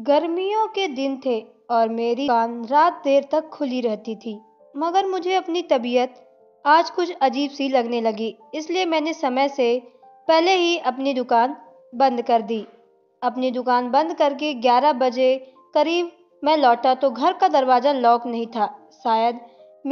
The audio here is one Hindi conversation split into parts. गर्मियों के दिन थे और मेरी दुकान रात देर तक खुली रहती थी, मगर मुझे अपनी तबीयत आज कुछ अजीब सी लगने लगी, इसलिए मैंने समय से पहले ही अपनी दुकान बंद कर दी। अपनी दुकान बंद करके 11 बजे करीब मैं लौटा तो घर का दरवाज़ा लॉक नहीं था। शायद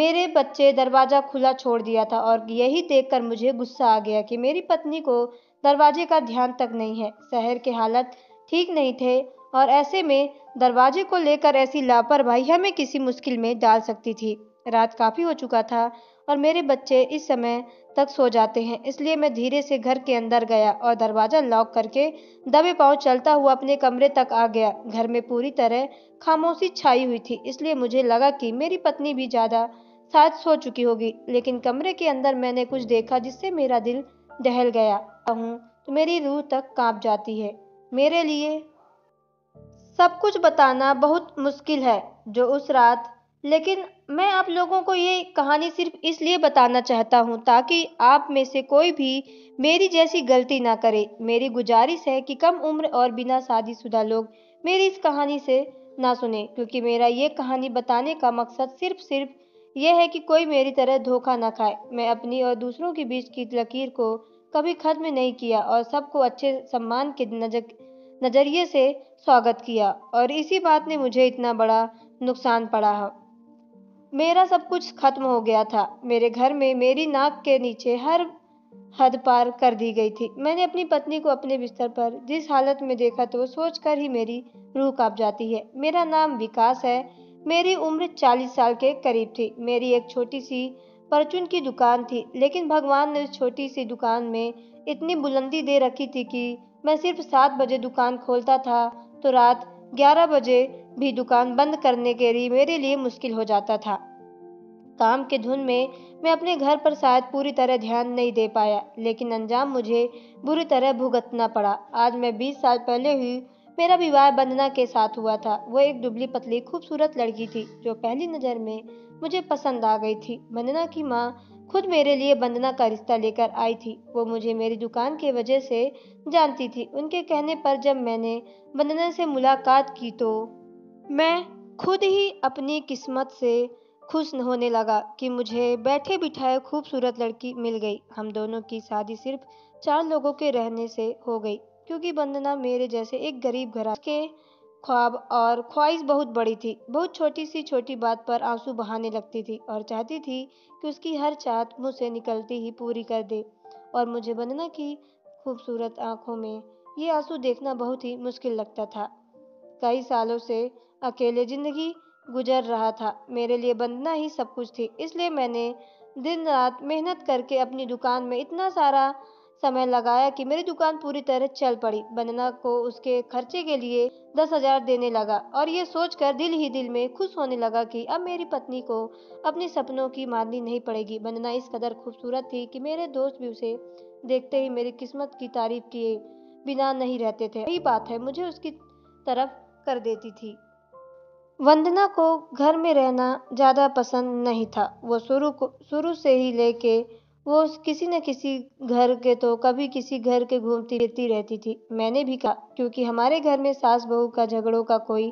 मेरे बच्चे दरवाज़ा खुला छोड़ दिया था और यही देखकर मुझे गुस्सा आ गया कि मेरी पत्नी को दरवाजे का ध्यान तक नहीं है। शहर के हालत ठीक नहीं थे और ऐसे में दरवाजे को लेकर ऐसी लापरवाही हमें किसी मुश्किल में डाल सकती थी। रात काफ़ी हो चुका था और मेरे बच्चे इस समय तक सो जाते हैं, इसलिए मैं धीरे से घर के अंदर गया और दरवाज़ा लॉक करके दबे पांव चलता हुआ अपने कमरे तक आ गया। घर में पूरी तरह खामोशी छाई हुई थी, इसलिए मुझे लगा कि मेरी पत्नी भी ज़्यादा शायद सो चुकी होगी। लेकिन कमरे के अंदर मैंने कुछ देखा जिससे मेरा दिल दहल गया हूँ तो मेरी रूह तक काँप जाती है। मेरे लिए सब कुछ बताना बहुत मुश्किल है जो उस रात, लेकिन मैं आप लोगों को ये कहानी सिर्फ इसलिए बताना चाहता हूँ ताकि आप में से कोई भी मेरी जैसी गलती ना करे। मेरी गुजारिश है कि कम उम्र और बिना शादीशुदा लोग मेरी इस कहानी से ना सुने, क्योंकि मेरा ये कहानी बताने का मकसद सिर्फ यह है कि कोई मेरी तरह धोखा ना खाए। मैं अपनी और दूसरों के बीच की लकीर को कभी खत्म नहीं किया और सबको अच्छे सम्मान के नज़रिए से स्वागत किया, और इसी बात ने मुझे इतना बड़ा नुकसान पड़ा। मेरा सब कुछ खत्म हो गया था। मेरे घर में मेरी नाक के नीचे हर हद पार कर दी गई थी। मैंने अपनी पत्नी को अपने बिस्तर पर जिस हालत में देखा तो सोचकर ही मेरी रूह कांप जाती है। मेरा नाम विकास है, मेरी उम्र 40 साल के करीब थी। मेरी एक छोटी सी परचून की दुकान थी, लेकिन भगवान ने उस छोटी सी दुकान में इतनी बुलंदी दे रखी थी कि मैं सिर्फ 7 बजे दुकान खोलता था तो रात 11 बजे भी दुकान बंद करने के लिए मेरे लिए मुश्किल हो जाता था। काम के धुन में मैं अपने घर पर शायद पूरी तरह ध्यान नहीं दे पाया, लेकिन अंजाम मुझे बुरी तरह भुगतना पड़ा। आज मैं 20 साल पहले ही मेरा विवाह वंदना के साथ हुआ था। वो एक दुबली पतली खूबसूरत लड़की थी जो पहली नज़र में मुझे पसंद आ गई थी। वंदना की माँ खुद मेरे लिए वंदना का रिश्ता लेकर आई थी। वो मुझे मेरी दुकान की वजह से जानती थी। उनके कहने पर जब मैंने वंदना से मुलाकात की तो मैं खुद ही अपनी किस्मत से खुश होने लगा कि मुझे बैठे बिठाए खूबसूरत लड़की मिल गई। हम दोनों की शादी सिर्फ 4 लोगों के रहने से हो गई, क्योंकि वंदना मेरे जैसे एक गरीब घराने के ख्वाब और ख्वाहिश बहुत बड़ी थी। बहुत छोटी सी छोटी बात पर आंसू बहाने लगती थी और चाहती थी कि उसकी हर चाहत मुझसे निकलती ही पूरी कर दे, और मुझे वंदना की खूबसूरत आंखों में ये आंसू देखना बहुत ही मुश्किल लगता था। कई सालों से अकेले ज़िंदगी गुजर रहा था। मेरे लिए वंदना ही सब कुछ थी, इसलिए मैंने दिन रात मेहनत करके अपनी दुकान में इतना सारा समय लगाया कि मेरी दुकान पूरी तरह चल पड़ी। वंदना को उसके खर्चे के लिए 10,000 देने लगा और ये सोचकर दिल ही दिल में खुश होने लगा कि अब मेरी पत्नी को अपने सपनों की माननी नहीं पड़ेगी। वंदना इस कदर खूबसूरत थी कि मेरे दोस्त भी उसे देखते ही मेरी किस्मत की तारीफ किए बिना नहीं रहते थे। यही बात है मुझे उसकी तरफ कर देती थी। वंदना को घर में रहना ज़्यादा पसंद नहीं था। वो शुरू से ही लेके वो किसी न किसी घर के तो कभी किसी घर के घूमती फिरती रहती थी। मैंने भी कहा, क्योंकि हमारे घर में सास बहू का झगड़ों का कोई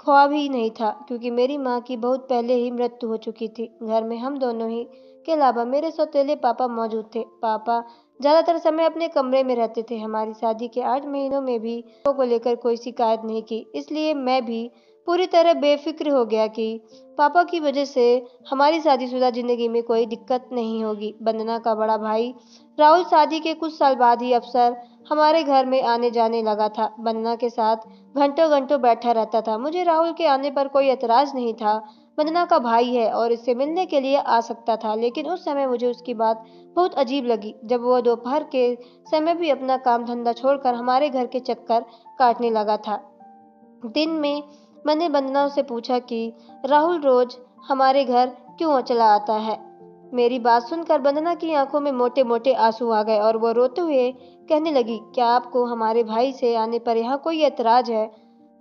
ख्वाब ही नहीं था, क्योंकि मेरी माँ की बहुत पहले ही मृत्यु हो चुकी थी। घर में हम दोनों ही के अलावा मेरे सौतेले पापा मौजूद थे। पापा ज़्यादातर समय अपने कमरे में रहते थे। हमारी शादी के 8 महीनों में भी लोगों को लेकर कोई शिकायत नहीं की, इसलिए मैं भी पूरी तरह बेफिक्र हो गया कि पापा की वजह से हमारी शादीशुदा ज़िंदगी में कोई दिक्कत नहीं होगी। वंदना का बड़ा भाई राहुल शादी के कुछ साल बाद ही अक्सर हमारे घर में आने जाने लगा था। वंदना के साथ घंटों घंटों बैठा रहता था। मुझे राहुल के आने पर कोई एतराज़ नहीं था। वंदना का भाई है और इससे मिलने के लिए आ सकता था, लेकिन उस समय मुझे उसकी बात बहुत अजीब लगी जब वो दोपहर के समय भी अपना काम धंधा छोड़कर हमारे घर के चक्कर काटने लगा था। दिन में मैंने वंदना से पूछा कि राहुल रोज हमारे घर क्यों चला आता है। मेरी बात सुनकर वंदना की आंखों में मोटे मोटे आंसू आ गए और वो रोते हुए कहने लगी, क्या आपको हमारे भाई से आने पर यहाँ कोई एतराज़ है?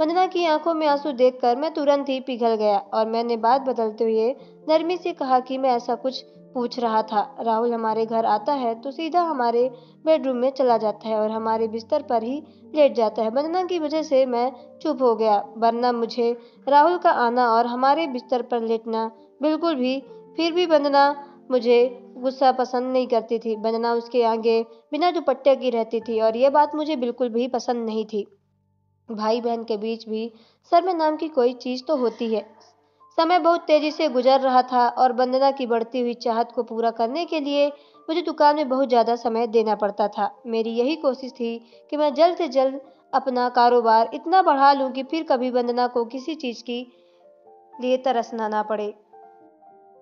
वंदना की आंखों में आंसू देखकर मैं तुरंत ही पिघल गया और मैंने बात बदलते हुए नरमी से कहा कि मैं ऐसा कुछ पूछ रहा था। राहुल हमारे घर आता है तो सीधा हमारे बेडरूम में चला जाता है और हमारे बिस्तर पर ही लेट जाता है। वंदना की वजह से मैं चुप हो गया, वरना मुझे राहुल का आना और हमारे बिस्तर पर लेटना बिल्कुल भी, फिर भी वंदना मुझे गुस्सा पसंद नहीं करती थी। वंदना उसके आगे बिना दुपट्टे की रहती थी और यह बात मुझे बिल्कुल भी पसंद नहीं थी। भाई बहन के बीच भी शर्म नाम की कोई चीज़ तो होती है। समय बहुत तेज़ी से गुजर रहा था और वंदना की बढ़ती हुई चाहत को पूरा करने के लिए मुझे दुकान में बहुत ज़्यादा समय देना पड़ता था। मेरी यही कोशिश थी कि मैं जल्द से जल्द अपना कारोबार इतना बढ़ा लूँ कि फिर कभी वंदना को किसी चीज़ की लिए तरसना ना पड़े।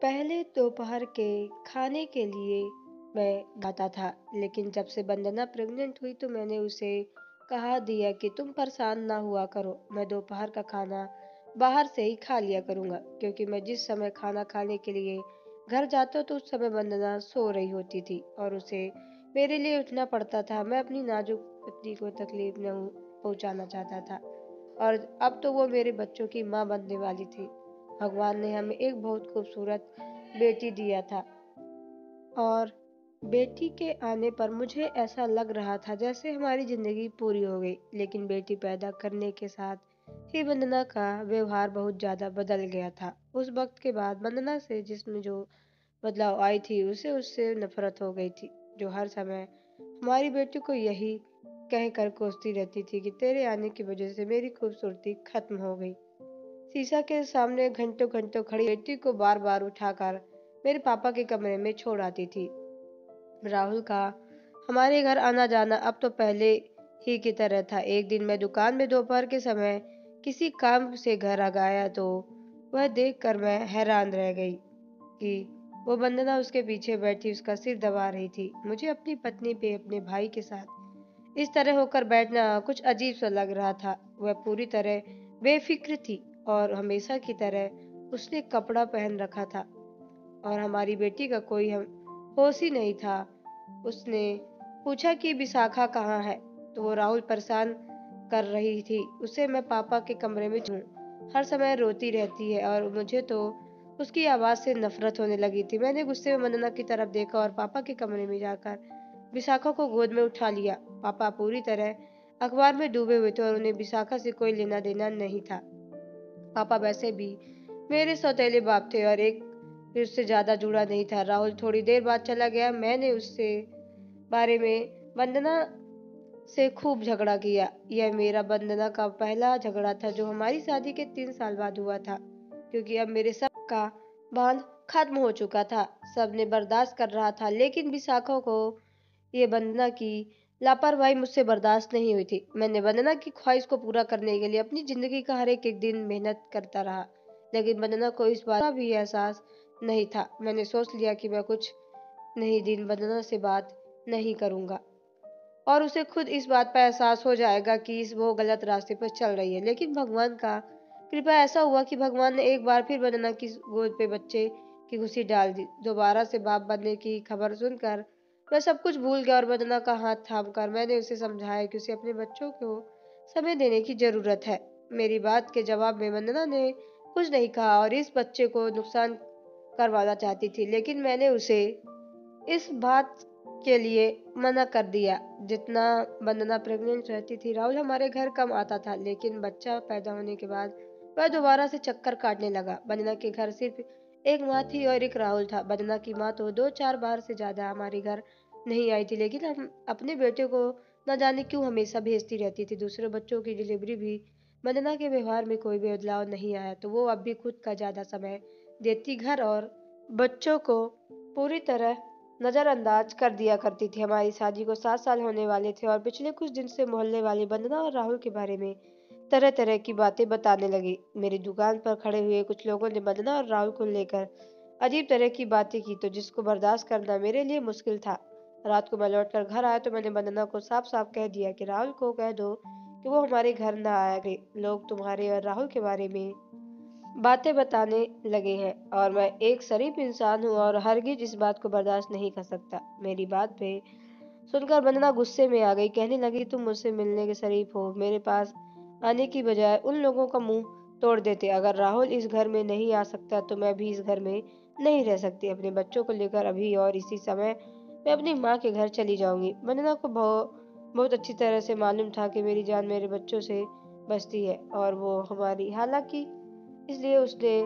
पहले दोपहर के खाने के लिए मैं गाता था, लेकिन जब से वंदना प्रेग्नेंट हुई तो मैंने उसे कहा दिया कि तुम परेशान ना हुआ करो, मैं दोपहर का खाना बाहर से ही खा लिया करूँगा, क्योंकि मैं जिस समय खाना खाने के लिए घर जाता तो उस समय वंदना सो रही होती थी और उसे मेरे लिए उठना पड़ता था। मैं अपनी नाजुक पत्नी को तकलीफ न पहुँचाना चाहता था और अब तो वो मेरे बच्चों की माँ बनने वाली थी। भगवान ने हमें एक बहुत खूबसूरत बेटी दिया था और बेटी के आने पर मुझे ऐसा लग रहा था जैसे हमारी ज़िंदगी पूरी हो गई। लेकिन बेटी पैदा करने के साथ ही वंदना का व्यवहार बहुत ज़्यादा बदल गया था। उस वक्त के बाद वंदना से जिसमें जो बदलाव आई थी उसे उससे नफरत हो गई थी, जो हर समय हमारी बेटी को यही कह कर कोसती रहती थी कि तेरे आने की वजह से मेरी खूबसूरती खत्म हो गई। शीशा के सामने घंटों घंटों खड़ी बेटी को बार बार उठाकर मेरे पापा के कमरे में छोड़ आती थी। राहुल का हमारे घर आना जाना अब तो पहले ही की तरह था। एक दिन मैं दुकान में दोपहर के समय किसी काम से घर आ गया तो वह देखकर मैं हैरान रह गई कि वो वंदना उसके पीछे बैठी उसका सिर दबा रही थी। मुझे अपनी पत्नी पे अपने भाई के साथ इस तरह होकर बैठना कुछ अजीब सा लग रहा था। वह पूरी तरह बेफिक्र थी और हमेशा की तरह उसने कपड़ा पहन रखा था और हमारी बेटी का कोई होश ही नहीं था। उसने पूछा कि विशाखा कहाँ है तो वो राहुल परेशान कर रही थी, उसे मैं पापा के कमरे में हर समय रोती रहती है और मुझे तो उसकी आवाज़ से नफरत होने लगी थी। मैंने गुस्से में वंदना की तरफ देखा और पापा के कमरे में जाकर विशाखा को गोद में उठा लिया। पापा पूरी तरह अखबार में डूबे हुए थे और उन्हें विशाखा से कोई लेना देना नहीं था। पापा वैसे भी मेरे सौतेले बाप थे और एक उससे ज़्यादा जुड़ा नहीं था। राहुल थोड़ी देर बाद चला गया। मैंने उससे बारे में वंदना से खूब झगड़ा किया। यह मेरा वंदना का पहला झगड़ा था जो हमारी शादी के 3 साल बाद हुआ था, क्योंकि अब मेरे सब का बांध खत्म हो चुका था। सबने बर्दाश्त कर रहा था लेकिन विशाखा को ये वंदना की लापरवाही मुझसे बर्दाश्त नहीं हुई थी। मैंने वंदना की ख्वाहिश को पूरा करने के लिए अपनी जिंदगी का हर एक दिन मेहनत करता रहा, लेकिन वंदना को इस बात का भी एहसास नहीं था। मैंने सोच लिया कि मैं कुछ नहीं दिन वंदना से बात नहीं करूँगा और उसे खुद इस बात पर एहसास हो जाएगा कि वो गलत रास्ते पर चल रही है। लेकिन भगवान का कृपा ऐसा हुआ कि भगवान ने एक बार फिर वंदना की गोद पे बच्चे की खुशी डाल दी। दोबारा से बाप बनने की खबर सुनकर मैं सब कुछ भूल गया और वंदना का हाथ थामकर मैंने उसे समझाया कि उसे अपने बच्चों को समय देने की जरूरत है। मेरी बात के जवाब में वंदना ने कुछ नहीं कहा और इस बच्चे को नुकसान करवाना चाहती थी, लेकिन मैंने उसे इस बात के लिए मना कर दिया। जितना वंदना प्रेग्नेंट रहती थी राहुल हमारे घर कम आता था, लेकिन बच्चा पैदा होने के बाद वह दोबारा से चक्कर काटने लगा। वंदना के घर सिर्फ एक माँ थी और एक राहुल था। वंदना की माँ तो 2-4 बार से ज़्यादा हमारे घर नहीं आई थी, लेकिन हम अपने बेटे को न जाने क्यों हमेशा भेजती रहती थी। दूसरे बच्चों की डिलीवरी भी वंदना के व्यवहार में कोई भी बदलाव नहीं आया, तो वो अब भी खुद का ज़्यादा समय देती घर और बच्चों को पूरी तरह नज़रअंदाज कर दिया करती थी। हमारी शादी को 7 साल होने वाले थे और पिछले कुछ दिन से मोहल्ले वाले वंदना और राहुल के बारे में तरह तरह की बातें बताने लगी। मेरी दुकान पर खड़े हुए कुछ लोगों ने वंदना और राहुल को लेकर अजीब तरह की बातें की तो जिसको बर्दाश्त करना मेरे लिए मुश्किल था। रात को मैं लौटकर घर आया तो मैंने वंदना को साफ साफ कह दिया कि राहुल को कह दो कि वो हमारे घर ना आए, लोग तुम्हारे और राहुल के बारे में बातें बताने लगे हैं और मैं एक शरीफ इंसान हूँ और हरगिज इस बात को बर्दाश्त नहीं कर सकता। मेरी बात पे सुनकर वंदना गुस्से में आ गई, कहने लगी तुम मुझसे मिलने के शरीफ हो, मेरे पास आने की बजाय उन लोगों का मुंह तोड़ देते। अगर राहुल इस घर में नहीं आ सकता तो मैं भी इस घर में नहीं रह सकती अपने बच्चों को लेकर अभी और इसी समय। मैं अपनी माँ के घर चली जाऊंगी। वंदना को बहुत अच्छी तरह से मालूम था कि मेरी जान मेरे बच्चों से बचती है और वो हमारी, हालांकि इसलिए उसने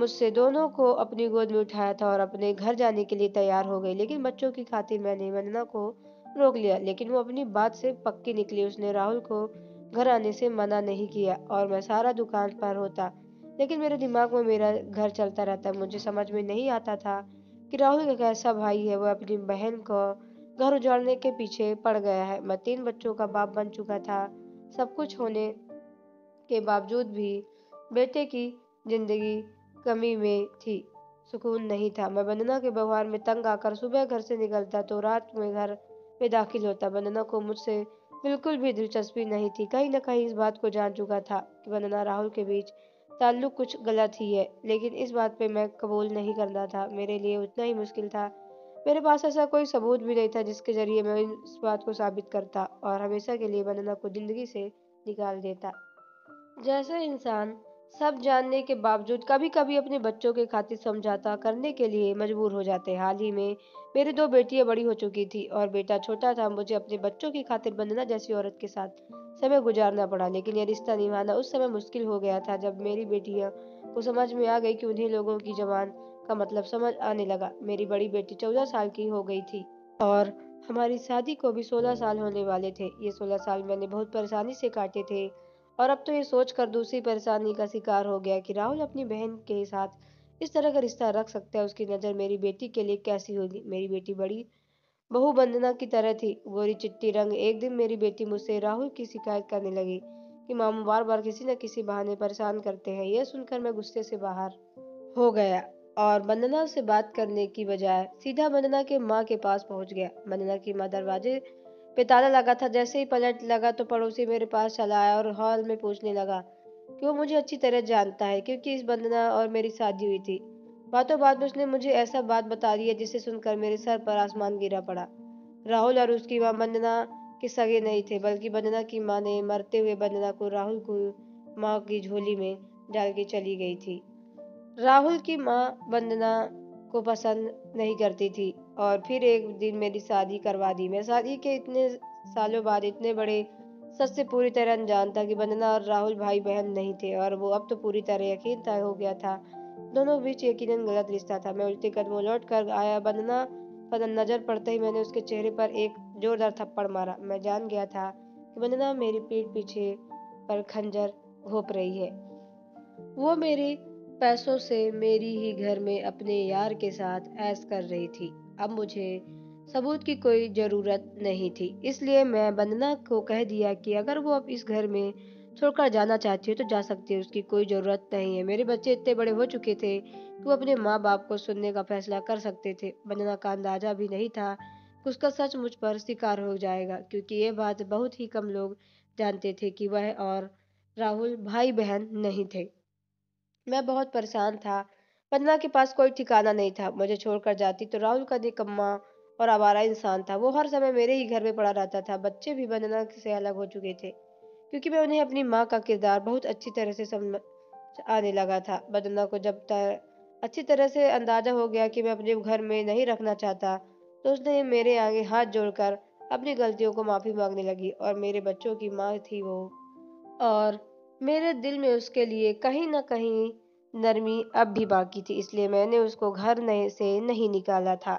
मुझसे दोनों को अपनी गोद में उठाया था और अपने घर जाने के लिए तैयार हो गई। लेकिन बच्चों की खातिर मैंने वंदना को रोक लिया, लेकिन वो अपनी बात से पक्की निकली। उसने राहुल को घर आने से मना नहीं किया और मैं सारा दुकान पर होता, लेकिन मेरे दिमाग में मेरा घर चलता रहता। मुझे समझ में नहीं आता था कि राहुल का कैसा भाई है, वह अपनी बहन को घर उजाड़ने के पीछे पड़ गया है। मैं 3 बच्चों का बाप बन चुका था। सब कुछ होने के बावजूद भी बेटे की जिंदगी कमी में थी, सुकून नहीं था। मैं वंदना के व्यवहार में तंग आकर सुबह घर से निकलता तो रात में घर में दाखिल होता। वंदना को मुझसे बिल्कुल भी दिलचस्पी नहीं थी। कहीं न कहीं इस बात को जान चुका था कि वंदना राहुल के बीच ताल्लुक कुछ गलत ही है, लेकिन इस बात पे मैं कबूल नहीं करना था। मेरे लिए उतना ही मुश्किल था। मेरे पास ऐसा कोई सबूत भी नहीं था जिसके जरिए मैं इस बात को साबित करता और हमेशा के लिए वंदना को जिंदगी से निकाल देता। जैसा इंसान सब जानने के बावजूद कभी कभी अपने बच्चों के खातिर समझौता करने के लिए मजबूर हो जाते। हाल ही में मेरी 2 बेटियां बड़ी हो चुकी थी और बेटा छोटा था। मुझे अपने बच्चों की खातिर वंदना जैसी औरत के साथ समय गुजारना पड़ा, लेकिन यह रिश्ता निभाना उस समय मुश्किल हो गया था जब मेरी बेटियां को समझ में आ गई कि उन्हें लोगों की जबान का मतलब समझ आने लगा। मेरी बड़ी बेटी 14 साल की हो गई थी और हमारी शादी को भी 16 साल होने वाले थे। ये 16 साल मैंने बहुत परेशानी से काटे थे और अब तो ये सोचकर दूसरी परेशानी का शिकार हो गया कि राहुल अपनी बहन के साथ इस तरह का रिश्ता रख सकता है। उसकी नज़र मेरी बेटी के लिए कैसी होगी। मेरी बेटी बड़ी बहू वंदना की तरह थी, गोरी चिट्टी रंग। एक दिन मेरी बेटी मुझसे राहुल की शिकायत करने लगी कि मामू बार बार किसी न किसी बहाने परेशान करते हैं। यह सुनकर मैं गुस्से से बाहर हो गया और वंदना से बात करने की बजाय सीधा वंदना के माँ के पास पहुँच गया। वंदना की माँ दरवाजे पे ताला लगा था। जैसे ही पलट लगा तो पड़ोसी मेरे पास चला आया और हॉल में पूछने लगा कि वो मुझे अच्छी तरह जानता है क्योंकि इस वंदना और मेरी शादी हुई थी। बातों बात में उसने मुझे ऐसा बात बता दी है जिसे सुनकर मेरे सर पर आसमान गिरा पड़ा। राहुल और उसकी माँ वंदना के सगे नहीं थे, बल्कि वंदना की माँ ने मरते हुए वंदना को राहुल को माँ की झोली में डाल के चली गई थी। राहुल की माँ वंदना को पसंद नहीं करती थी और फिर एक दिन मेरी शादी करवा दी। मैं शादी के इतने सालों बाद इतने बड़े सच से पूरी तरह अनजान था कि वंदना और राहुल भाई बहन नहीं थे और वो अब तो पूरी तरह यकीन तय हो गया था। दोनों बीच यकीनन गलत रिश्ता था। मैं उल्टे कदमों लौट कर आया। वंदना पर नजर पड़ते ही मैंने उसके चेहरे पर एक जोरदार थप्पड़ मारा। मैं जान गया था कि वंदना मेरी पीठ पीछे पर खंजर घोंप रही है। वो मेरे पैसों से मेरी ही घर में अपने यार के साथ ऐश कर रही थी। अब मुझे सबूत की कोई ज़रूरत नहीं थी, इसलिए मैं वंदना को कह दिया कि अगर वो अब इस घर में छोड़कर जाना चाहती है तो जा सकती है, उसकी कोई ज़रूरत नहीं है। मेरे बच्चे इतने बड़े हो चुके थे कि वो अपने माँ बाप को सुनने का फैसला कर सकते थे। वंदना का अंदाज़ा भी नहीं था कि उसका सच मुझ पर शिकार हो जाएगा, क्योंकि ये बात बहुत ही कम लोग जानते थे कि वह और राहुल भाई बहन नहीं थे। मैं बहुत परेशान था। वंदना के पास कोई ठिकाना नहीं था। मुझे छोड़कर जाती तो राहुल का निकम्मा और आवारा इंसान था। वो हर समय मेरे ही घर में पड़ा रहता था। बच्चे भी वंदना से अलग हो चुके थे क्योंकि मैं उन्हें अपनी माँ का किरदार बहुत अच्छी तरह से समझ आने लगा था। वंदना को जब अच्छी तरह से अंदाजा हो गया कि मैं अपने घर में नहीं रखना चाहता तो उसने मेरे आगे हाथ जोड़कर अपनी गलतियों को माफ़ी मांगने लगी और मेरे बच्चों की माँ थी वो, और मेरे दिल में उसके लिए कहीं ना कहीं नरमी अब भी बाकी थी, इसलिए मैंने उसको घर से नहीं निकाला था।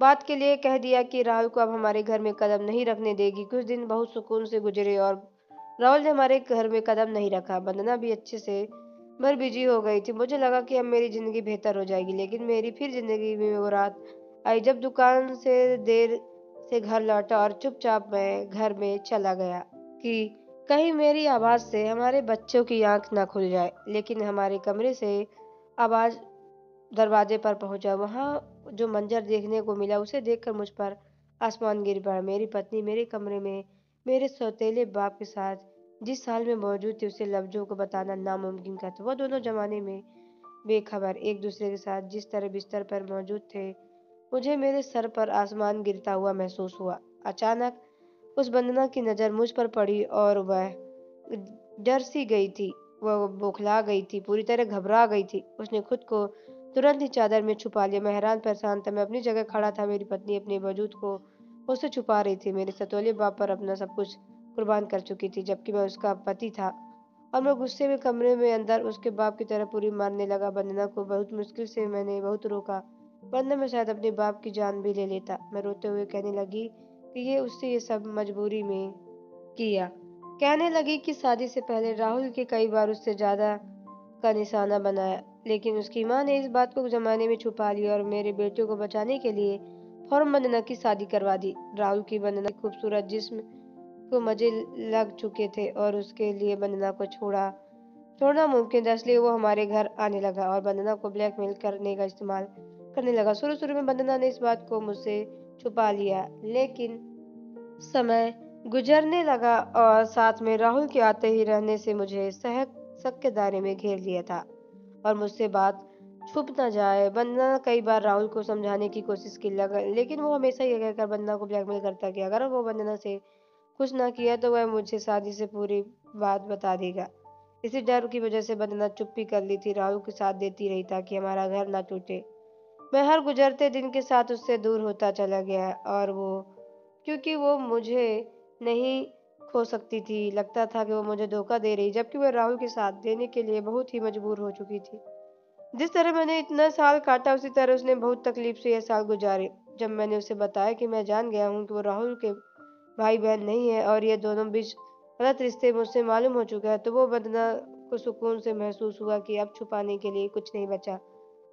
बात के लिए कह दिया कि राहुल को अब हमारे घर में कदम नहीं रखने देगी। कुछ दिन बहुत सुकून से गुजरे और राहुल ने हमारे घर में कदम नहीं रखा। वंदना भी अच्छे से भर बिजी हो गई थी। मुझे लगा कि अब मेरी ज़िंदगी बेहतर हो जाएगी, लेकिन मेरी फिर ज़िंदगी में वो रात आई जब दुकान से देर से घर लौटा और चुपचाप मैं घर में चला गया कि कहीं मेरी आवाज़ से हमारे बच्चों की आंख ना खुल जाए। लेकिन हमारे कमरे से आवाज़ दरवाजे पर पहुंचा। वहां जो मंजर देखने को मिला उसे देखकर मुझ पर आसमान गिर पड़ा। मेरी पत्नी मेरे कमरे में मेरे सौतेले बाप के साथ जिस साल में मौजूद थी उसे लफ्ज़ों को बताना नामुमकिन था। वह दोनों ज़माने में बेखबर एक दूसरे के साथ जिस तरह बिस्तर पर मौजूद थे, मुझे मेरे सर पर आसमान गिरता हुआ महसूस हुआ। अचानक उस वंदना की नज़र मुझ पर पड़ी और वह डर सी गई थी। वह बौखला गई थी, पूरी तरह घबरा गई थी। उसने खुद को तुरंत ही चादर में छुपा लिया। मैं हैरान परेशान था, मैं अपनी जगह खड़ा था। मेरी पत्नी अपने वजूद को मुझसे छुपा रही थी। मेरे सतौले बाप पर अपना सब कुछ कुर्बान कर चुकी थी, जबकि मैं उसका पति था। और मैं गुस्से में कमरे में अंदर उसके बाप की तरह पूरी मारने लगा। वंदना को बहुत मुश्किल से मैंने बहुत रोका, वरना मैं शायद अपने बाप की जान भी ले लेता। मैं रोते हुए कहने लगी कि ये उससे ये सब मजबूरी में किया। कहने लगी कि शादी से पहले राहुल के कई बार उससे ज़्यादा का निशाना बनाया, लेकिन उसकी माँ ने इस बात को जमाने में छुपा लिया और मेरे बेटे को बचाने के लिए फौरन वंदना की शादी करवा दी। राहुल की वंदना खूबसूरत जिस्म को मजे लग चुके थे और उसके लिए वंदना को छोड़ना मुमकिन था, इसलिए वो हमारे घर आने लगा और वंदना को ब्लैकमेल करने का इस्तेमाल करने लगा। शुरू में वंदना ने इस बात को मुझसे छुपा लिया, लेकिन समय गुजरने लगा और साथ में राहुल के आते ही रहने से मुझे शक के दायरे में घेर लिया था और मुझसे बात छुप ना जाए। वंदना कई बार राहुल को समझाने की कोशिश की लगा, लेकिन वो हमेशा ये कहकर वंदना को ब्लैकमेल करता कि अगर वो वंदना से कुछ ना किया तो वह मुझे शादी से पूरी बात बता देगा। इसी डर की वजह से वंदना चुप्पी कर ली थी, राहुल के साथ देती रही ताकि हमारा घर ना टूटे। मैं हर गुजरते दिन के साथ उससे दूर होता चला गया और वो क्योंकि वो मुझे नहीं खो सकती थी, लगता था कि वो मुझे धोखा दे रही, जबकि वह राहुल के साथ देने के लिए बहुत ही मजबूर हो चुकी थी। जिस तरह मैंने इतना साल काटा, उसी तरह उसने बहुत तकलीफ से यह साल गुजारे। जब मैंने उसे बताया कि मैं जान गया हूँ कि वो राहुल के भाई बहन नहीं है और ये दोनों बीच गलत रिश्ते मुझसे मालूम हो चुका है, तो वो वंदना को सुकून से महसूस हुआ कि अब छुपाने के लिए कुछ नहीं बचा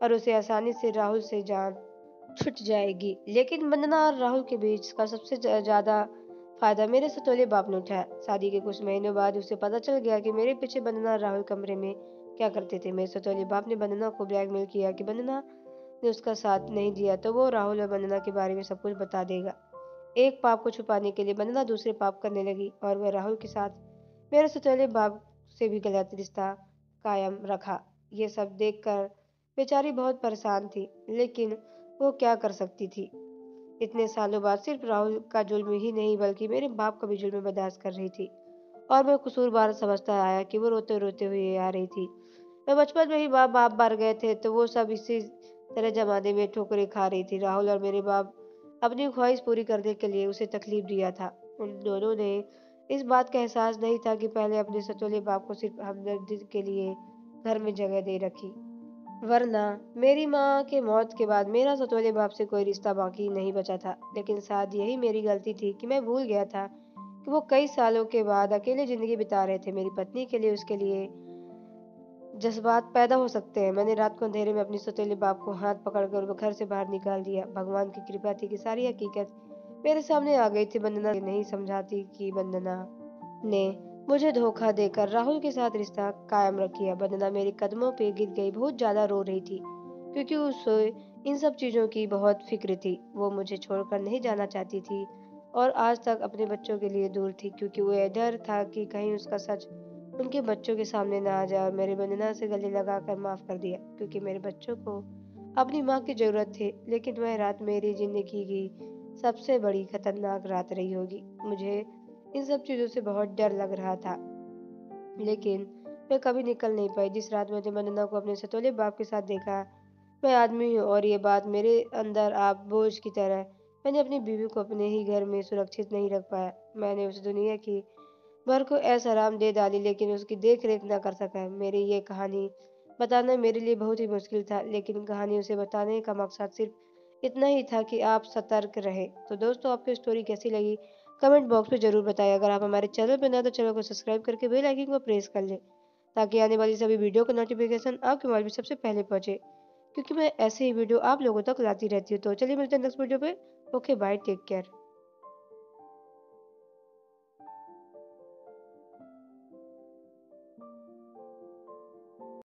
और उसे आसानी से राहुल से जान छुट जाएगी। लेकिन वंदना और राहुल के बीच का सबसे ज़्यादा फायदा मेरे सतौले बाप ने उठाया। शादी के कुछ महीनों बाद उसे पता चल गया कि मेरे पीछे वंदना और राहुल कमरे में क्या करते थे। मेरे सतौले बाप ने वंदना को ब्लैकमेल किया कि वंदना ने उसका साथ नहीं दिया तो वो राहुल और वंदना के बारे में सब कुछ बता देगा। एक पाप को छुपाने के लिए वंदना दूसरे पाप करने लगी और वह राहुल के साथ मेरे सतौले बाप से भी गलत रिश्ता कायम रखा। ये सब देखकर बेचारी बहुत परेशान थी, लेकिन वो क्या कर सकती थी। इतने सालों बाद सिर्फ राहुल का जुल्म ही नहीं बल्कि मेरे बाप का भी जुल्म बर्दाश्त कर रही थी और मैं कसूरवार समझता आया कि वो रोते रोते हुए आ रही थी। मैं बचपन में ही बाप मर गए थे तो वो सब इसी तरह जमाने में ठोकरें खा रही थी। राहुल और मेरे बाप अपनी ख्वाहिश पूरी करने के लिए उसे तकलीफ दिया था। उन दोनों ने इस बात का एहसास नहीं था कि पहले अपने सचोले बाप को सिर्फ हमदर्दी के लिए घर में जगह दे रखी, वरना मेरी माँ के मौत के बाद मेरा सचोले बाप से कोई रिश्ता बाकी नहीं बचा था। लेकिन शायद यही मेरी गलती थी कि मैं भूल गया था कि वो कई सालों के बाद अकेले ज़िंदगी बिता रहे थे। मेरी पत्नी के लिए उसके लिए जज्बात पैदा हो सकते हैं। मैंने रात को अंधेरे में अपने सतौले बाप को हाथ पकड़कर घर से बाहर निकाल दिया। भगवान की कृपा थी कि सारी हकीकत मेरे सामने आ गई थी। वंदना नहीं समझाती कि वंदना ने मुझे धोखा देकर राहुल के साथ रिश्ता कायम रखा। वंदना मेरे कदमों पे गिर गई, बहुत ज़्यादा रो रही थी क्योंकि उसे इन सब चीज़ों की बहुत फिक्र थी। वो मुझे छोड़कर नहीं जाना चाहती थी और आज तक अपने बच्चों के लिए दूर थी क्योंकि वह डर था कि कहीं उसका सच उनके बच्चों के सामने ना आ जाए। और मेरे वंदना से गले लगाकर माफ़ कर दिया क्योंकि मेरे बच्चों को अपनी माँ की ज़रूरत थी। लेकिन वह रात मेरी ज़िंदगी की सबसे बड़ी खतरनाक रात रही होगी। मुझे इन सब चीज़ों से बहुत डर लग रहा था, लेकिन मैं कभी निकल नहीं पाई। जिस रात मैंने वंदना को अपने सतौले बाप के साथ देखा, मैं आदमी हूँ और ये बात मेरे अंदर आप बोझ की तरह। मैंने अपनी बीवी को अपने ही घर में सुरक्षित नहीं रख पाया। मैंने उस दुनिया की भर को ऐसा आराम दे डाली, लेकिन उसकी देख रेख ना कर सका। मेरी ये कहानी बताना मेरे लिए बहुत ही मुश्किल था, लेकिन कहानी उसे बताने का मकसद सिर्फ इतना ही था कि आप सतर्क रहे। तो दोस्तों, आपको स्टोरी कैसी लगी कमेंट बॉक्स में ज़रूर बताएं। अगर आप हमारे चैनल पर नए तो चैनल को सब्सक्राइब करके बेल आइकन को प्रेस कर लें ताकि आने वाली सभी वीडियो का नोटिफिकेशन आपके मोबाइल में सबसे पहले पहुँचे, क्योंकि मैं ऐसे ही वीडियो आप लोगों तक लाती रहती हूँ। तो चलिए मिलते हैं नेक्स्ट वीडियो पर। Okay, bye, take care.